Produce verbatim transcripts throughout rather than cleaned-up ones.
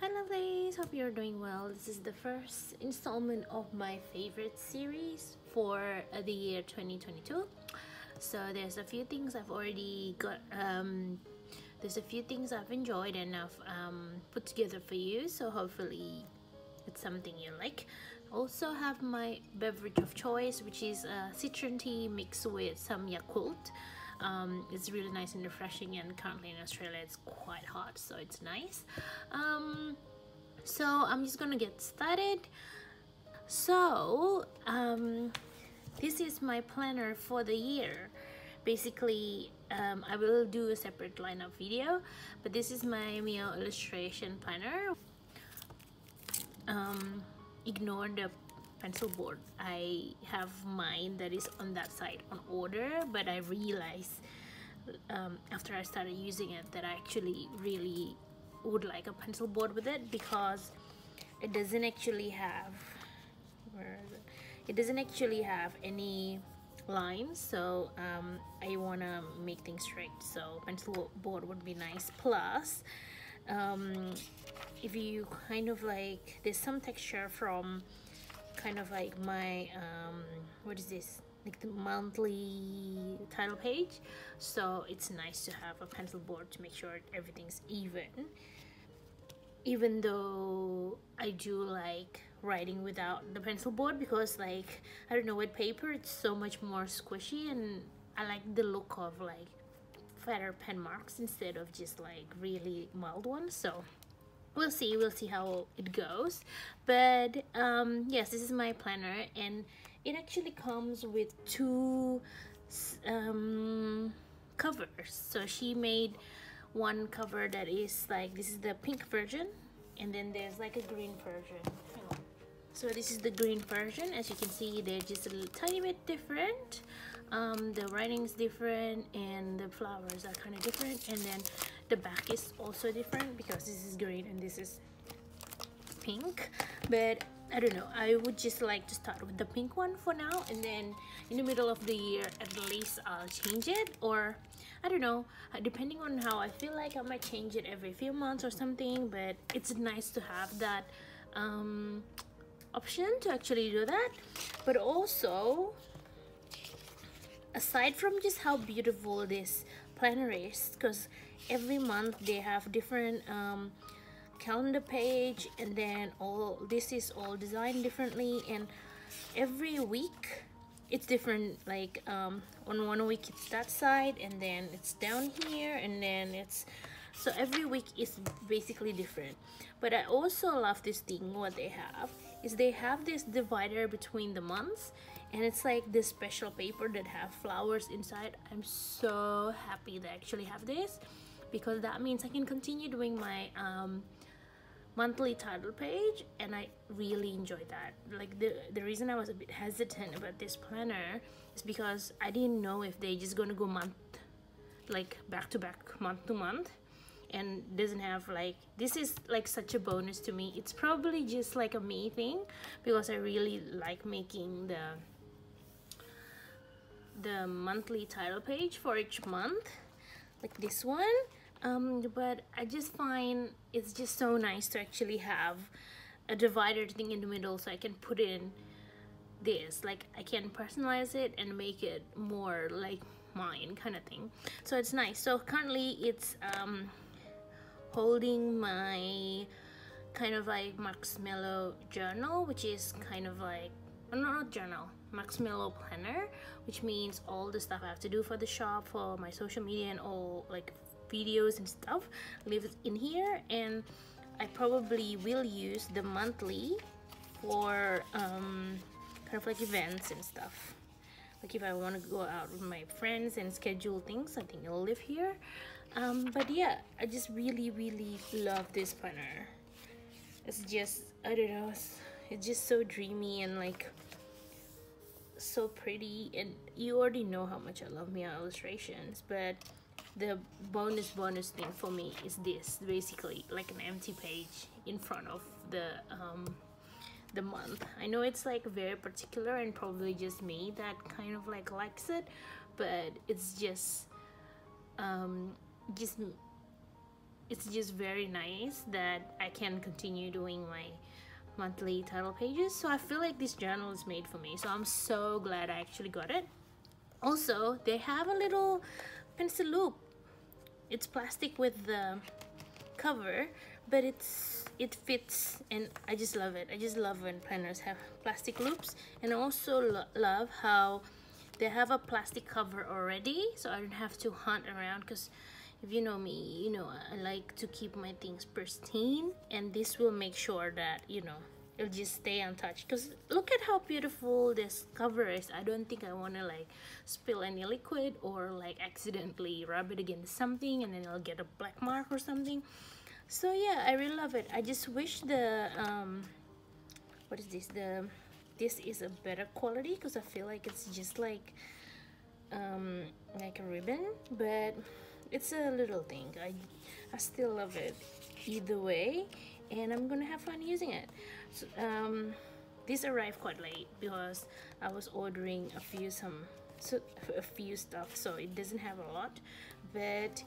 Hi lovelies, hope you're doing well. This is the first installment of my favorite series for the year twenty twenty-two. So there's a few things I've already got, um, there's a few things I've enjoyed and I've um, put together for you, so hopefully it's something you like. Also have my beverage of choice, which is a citron tea mixed with some Yakult. Um, it's really nice and refreshing, and currently in Australia it's quite hot, so it's nice. Um, so I'm just gonna get started. So um, this is my planner for the year. Basically um, I will do a separate lineup video, but this is my Meow illustration planner. Um, ignore the pencil board. I have mine that is on that side on order, but I realized um, after I started using it that I actually really would like a pencil board with it, because it doesn't actually have where is it? It doesn't actually have any lines, so um, I want to make things straight, so pencil board would be nice. Plus um, if you kind of like, there's some texture from kind of like my um what is this, like the monthly title page, so it's nice to have a pencil board to make sure everything's even. Even though I do like writing without the pencil board, because like I don't know, with paper it's so much more squishy, and I like the look of like fatter pen marks instead of just like really mild ones. So We'll see, we'll see how it goes. But um, yes, this is my planner, and it actually comes with two um, covers. So she made one cover that is like, this is the pink version, and then there's like a green version. Hang on. So this is the green version. As you can see, they're just a little tiny bit different. Um, the writing's different, and the flowers are kind of different, and then the back is also different because this is green and this is pink. But I don't know, I would just like to start with the pink one for now, and then in the middle of the year at least I'll change it, or I don't know, depending on how I feel like I might change it every few months or something. But it's nice to have that um, option to actually do that. But also, aside from just how beautiful this planner is, because every month they have different um, calendar page, and then all this is all designed differently, and every week it's different. Like um, on one week it's that side, and then it's down here, and then it's, so every week is basically different. But I also love this thing, what they have is they have this divider between the months, and it's like this special paper that have flowers inside. I'm so happy they actually have this, because that means I can continue doing my um, monthly title page, and I really enjoy that. Like the, the reason I was a bit hesitant about this planner is because I didn't know if they're just gonna go month, like back to back, month to month, and doesn't have like, this is like such a bonus to me. It's probably just like a me thing, because I really like making the the monthly title page for each month, like this one. Um, but I just find it's just so nice to actually have a divider thing in the middle, so I can put in this, like I can personalize it and make it more like mine kind of thing. So it's nice. So currently it's um, holding my kind of like Marcsmellow journal, which is kind of like, no, not journal, Marcsmellow planner, which means all the stuff I have to do for the shop, for my social media and all, like videos and stuff, lives in here. And I probably will use the monthly for um, kind of like events and stuff. Like if I want to go out with my friends and schedule things, I think it'll live here. Um, but yeah, I just really, really love this planner. It's just, I don't know, it's, it's just so dreamy and like so pretty. And you already know how much I love Meow illustrations, but the bonus bonus thing for me is this, basically like an empty page in front of the um, the month. I know it's like very particular, and probably just me that kind of like likes it, but it's just um, just it's just very nice that I can continue doing my monthly title pages. So I feel like this journal is made for me, so I'm so glad I actually got it. Also, they have a little pencil loop. It's plastic with the cover, but it's it fits, and I just love it. I just love when planners have plastic loops, and I also lo love how they have a plastic cover already, so I don't have to hunt around, because if you know me, you know I like to keep my things pristine, and this will make sure that, you know, it'll just stay untouched. Because look at how beautiful this cover is. I don't think I want to like spill any liquid or like accidentally rub it against something and then I'll get a black mark or something. So yeah, I really love it. I just wish the um what is this the this is a better quality, because I feel like it's just like um like a ribbon, but it's a little thing. I, I still love it either way, and I'm gonna have fun using it. So, um, this arrived quite late because I was ordering a few some so a few stuff, so it doesn't have a lot. But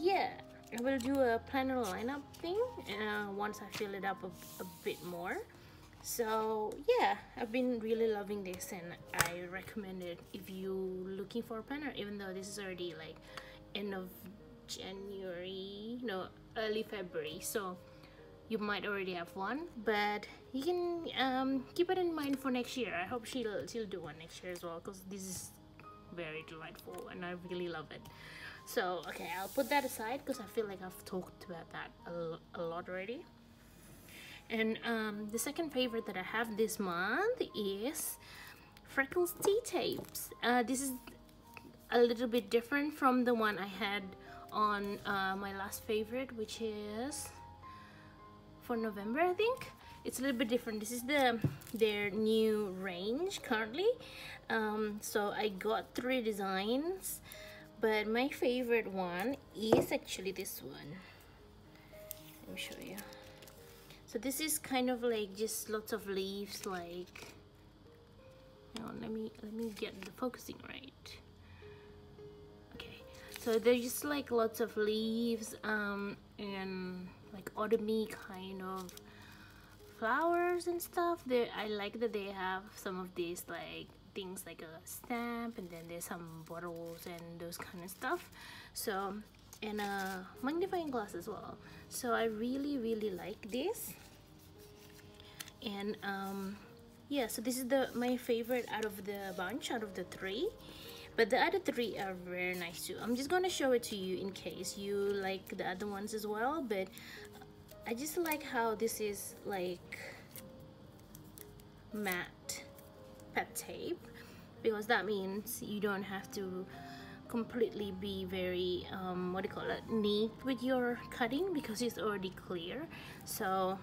yeah, I will do a planner lineup thing uh, once I fill it up a, a bit more. So yeah, I've been really loving this, and I recommend it if you looking for a planner. Even though this is already like end of January, no, early February, so you might already have one, but you can um, keep it in mind for next year. I hope she'll, she'll do one next year as well, because this is very delightful and I really love it. So okay, I'll put that aside because I feel like I've talked about that a, a lot already. And um, the second favorite that I have this month is Freckles Tea Tapes. Uh, this is a little bit different from the one I had on uh, my last favorite, which is for November, I think. It's a little bit different. This is the their new range currently. Um, so I got three designs, but my favorite one is actually this one. Let me show you. So this is kind of like just lots of leaves, like, you know, let me let me get the focusing right. So there's just like lots of leaves um, and like autumny kind of flowers and stuff. There, I like that they have some of these like things like a stamp, and then there's some bottles and those kind of stuff. So, and a magnifying glass as well. So I really really like this. And um, yeah, so this is the my favorite out of the bunch, out of the three. But the other three are very nice too. I'm just going to show it to you in case you like the other ones as well. But I just like how this is like matte pet tape, because that means you don't have to completely be very, um, what do you call it, neat with your cutting, because it's already clear. So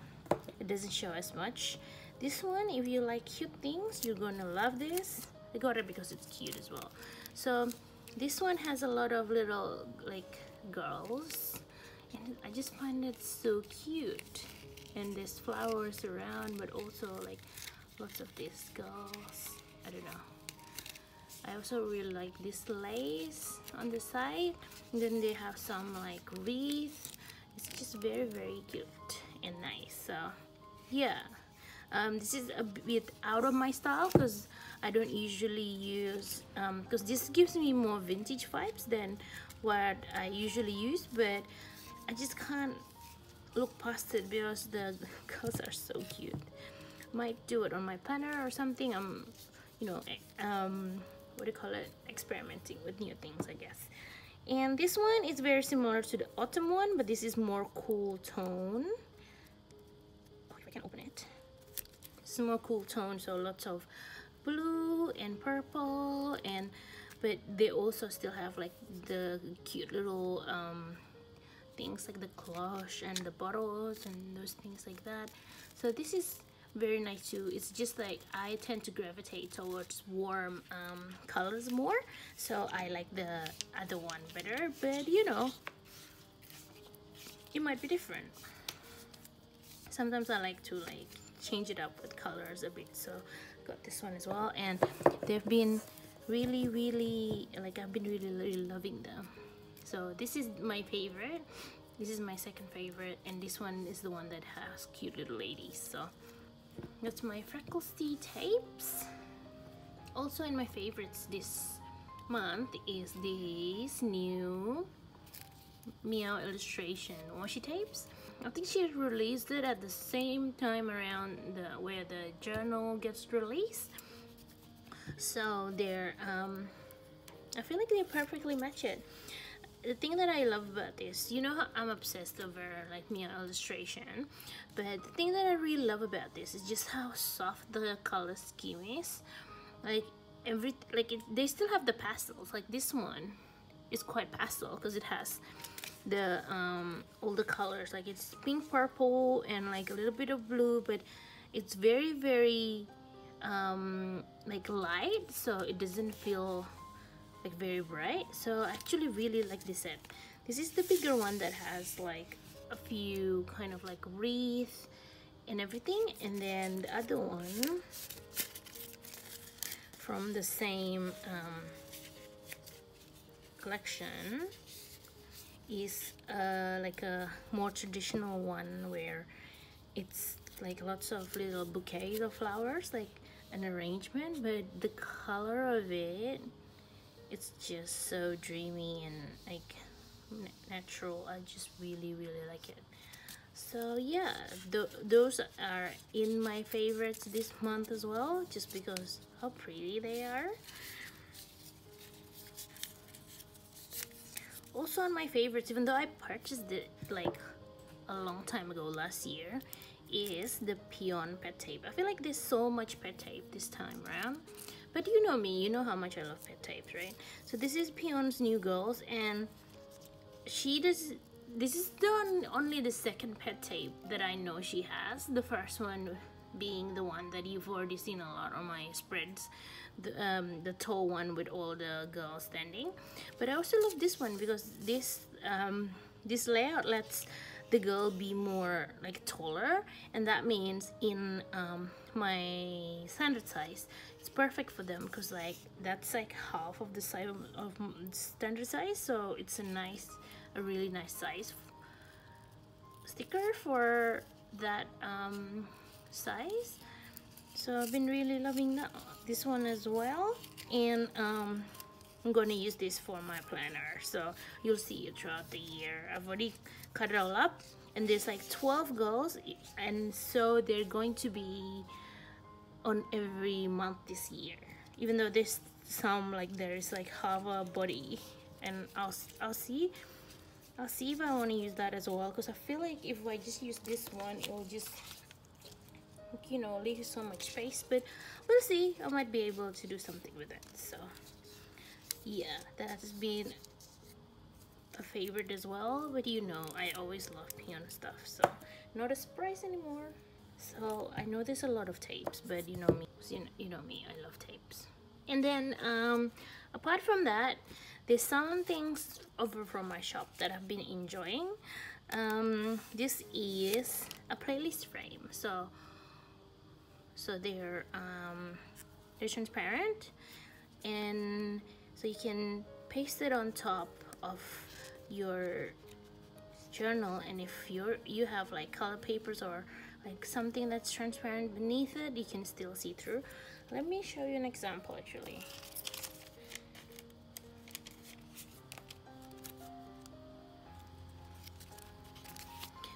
it doesn't show as much. This one, if you like cute things, you're going to love this. I got it because it's cute as well. So this one has a lot of little like girls, and I just find it so cute, and there's flowers around, but also like lots of these girls. I don't know, I also really like this lace on the side, and then they have some like wreath. It's just very very cute and nice. So yeah, um, this is a bit out of my style, because I don't usually use, because um, this gives me more vintage vibes than what I usually use, but I just can't look past it because the girls are so cute. Might do it on my planner or something. I'm, you know, um, what do you call it, experimenting with new things, I guess. And this one is very similar to the autumn one, but this is more cool tone. Oh, if I can open it. It's more cool tone, so lots of blue and purple, and but they also still have like the cute little um, things like the cloche and the bottles and those things like that. So this is very nice too. It's just like I tend to gravitate towards warm um, colors more, so I like the other one better, but you know, it might be different. Sometimes I like to like change it up with colors a bit, so got this one as well. And they've been really really like I've been really really loving them. So this is my favorite, This is my second favorite, and this one is the one that has cute little ladies. So that's my Freckles Tea tapes. Also in my favorites this month is this new Meow illustration washi tapes. I think she released it at the same time around the, where the journal gets released, so they're um, I feel like they perfectly match it. The thing that I love about this, you know how I'm obsessed over like Meow illustration, but the thing that I really love about this is just how soft the color scheme is. Like every like it, they still have the pastels. Like this one is quite pastel because it has the um all the colors, like it's pink, purple, and like a little bit of blue, but it's very very um like light, so it doesn't feel like very bright. So I actually really like this set. This is the bigger one that has like a few kind of like wreath and everything, and then the other one from the same um collection is uh like a more traditional one where it's like lots of little bouquets of flowers, like an arrangement, but the color of it, it's just so dreamy and like natural. I just really really like it. So yeah, th those are in my favorites this month as well, just because how pretty they are. Also on my favorites, even though I purchased it like a long time ago last year, is the Pion pet tape. I feel like there's so much pet tape this time around, but you know me, you know how much I love pet tapes, right? So this is Pion's New Girls, and she does this is the only the second pet tape that I know she has. The first one being the one that you've already seen a lot on my spreads, the, um, the tall one with all the girls standing. But I also love this one because this um, this layout lets the girl be more like taller, and that means in um, my standard size it's perfect for them, because like that's like half of the size of, of standard size, so it's a nice a really nice size sticker for that um, size. So I've been really loving that this one as well, and um I'm gonna use this for my planner, so you'll see it throughout the year. I've already cut it all up, and there's like twelve girls, and so they're going to be on every month this year, even though there's some like there's like half a body, and I'll, I'll see I'll see if I want to use that as well, because I feel like if I just use this one it will just, you know, leave so much space, but we'll see. I might be able to do something with it. So yeah, that's been a favorite as well, but you know I always love Pion stuff, so not a surprise anymore. So I know there's a lot of tapes, but you know me, you know, you know me, I love tapes. And then um apart from that, there's some things over from my shop that I've been enjoying. Um this is a playlist frame, so So they're um, they're transparent, and so you can paste it on top of your journal, and if you're you have like color papers or like something that's transparent beneath it, you can still see through. Let me show you an example actually.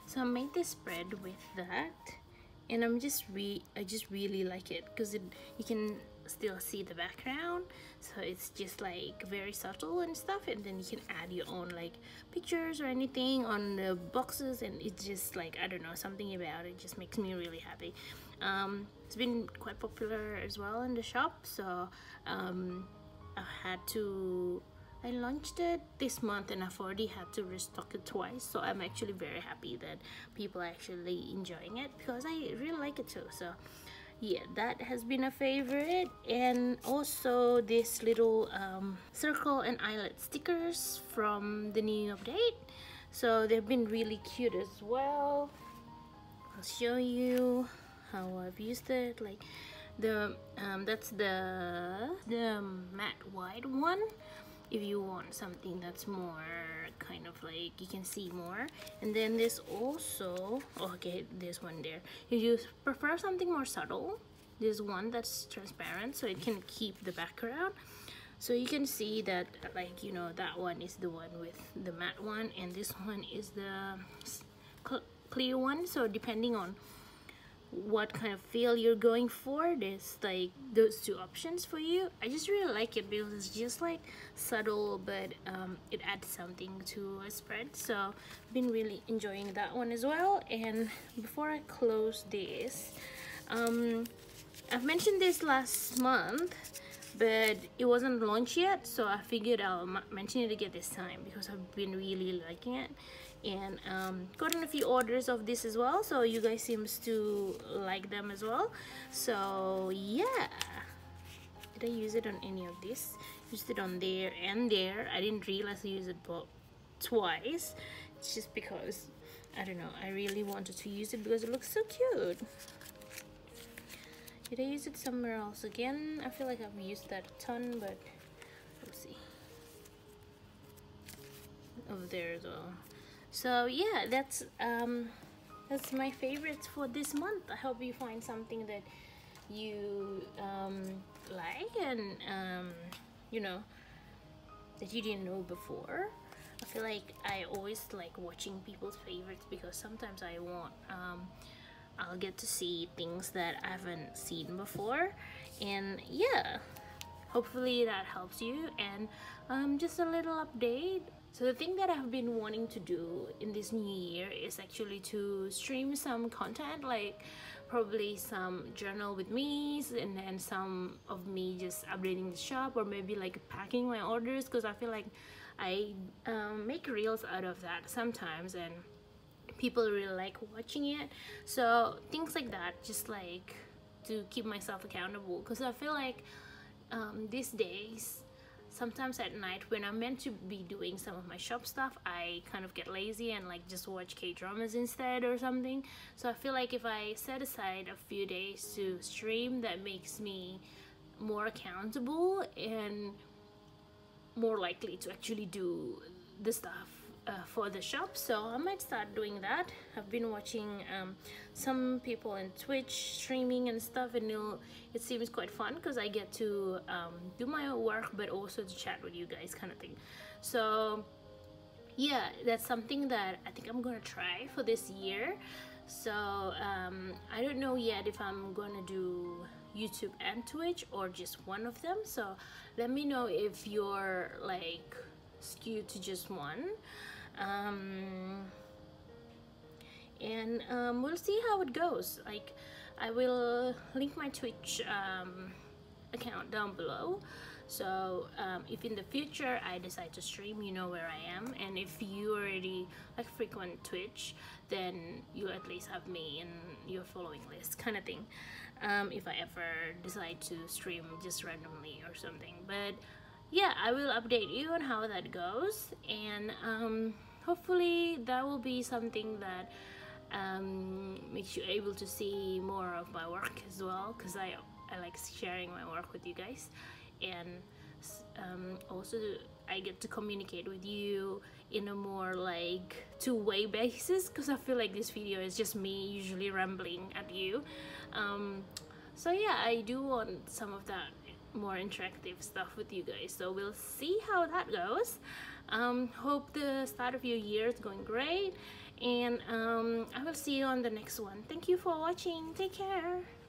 So I made this spread with that, and I'm just re I just really like it because it you can still see the background, so it's just like very subtle and stuff, and then you can add your own like pictures or anything on the boxes, and it's just like, I don't know, something about it just makes me really happy. Um, it's been quite popular as well in the shop, so um, I had to I launched it this month, and I've already had to restock it twice, so I'm actually very happy that people are actually enjoying it because I really like it too. So yeah, that has been a favorite. And also this little um, circle and eyelet stickers from the new update, so they've been really cute as well. I'll show you how I've used it. Like the um, that's the the matte white one. if you want something that's more kind of like you can see more. And then this also, okay, this one there, if you prefer something more subtle, there's one that's transparent so it can keep the background. So you can see that, like, you know, that one is the one with the matte one, and this one is the clear one. So depending on what kind of feel you're going for, there's like those two options for you. I just really like it because it's just like subtle, but um, it adds something to a spread. So I've been really enjoying that one as well. And before I close this, um, I've mentioned this last month, but it wasn't launched yet, so I figured I'll mention it again this time because I've been really liking it, and um, gotten a few orders of this as well, so you guys seems to like them as well. So yeah, did I use it on any of this? Used it on there and there. I didn't realize I used it twice. It's just because, I don't know, I really wanted to use it because it looks so cute. Did I use it somewhere else again? I feel like I've used that a ton, but let's see. Over there as well. So yeah, that's um, that's my favorites for this month. I hope you find something that you um, like, and um, you know, that you didn't know before. I feel like I always like watching people's favorites because sometimes I want. Um, I'll get to see things that I haven't seen before, and yeah, hopefully that helps you. And um, just a little update. So the thing that I've been wanting to do in this new year is actually to stream some content, like probably some journal with me, and then some of me just updating the shop, or maybe like packing my orders, because I feel like I um, make reels out of that sometimes, and people really like watching it. So things like that, just like to keep myself accountable, because I feel like um, these days, sometimes at night when I'm meant to be doing some of my shop stuff, I kind of get lazy and like just watch K-dramas instead or something. So I feel like if I set aside a few days to stream, that makes me more accountable and more likely to actually do the stuff Uh, for the shop. So I might start doing that. I've been watching um, some people on Twitch streaming and stuff, and it'll, it seems quite fun because I get to um, do my work but also to chat with you guys, kind of thing. So yeah, that's something that I think I'm gonna try for this year. So um, I don't know yet if I'm gonna do YouTube and Twitch or just one of them, so let me know if you're like skewed to just one. Um, and um, we'll see how it goes. Like, I will link my Twitch um, account down below, so um, if in the future I decide to stream, you know where I am. And if you already like frequent Twitch, then you at least have me in your following list, kind of thing. Um, if I ever decide to stream just randomly or something. But yeah, I will update you on how that goes, and um, hopefully that will be something that um, makes you able to see more of my work as well, because I, I like sharing my work with you guys, and um, also I get to communicate with you in a more like two-way basis, because I feel like this video is just me usually rambling at you. Um, so yeah, I do want some of that more interactive stuff with you guys, so we'll see how that goes. Um, hope the start of your year is going great, and um, I will see you on the next one. Thank you for watching. Take care.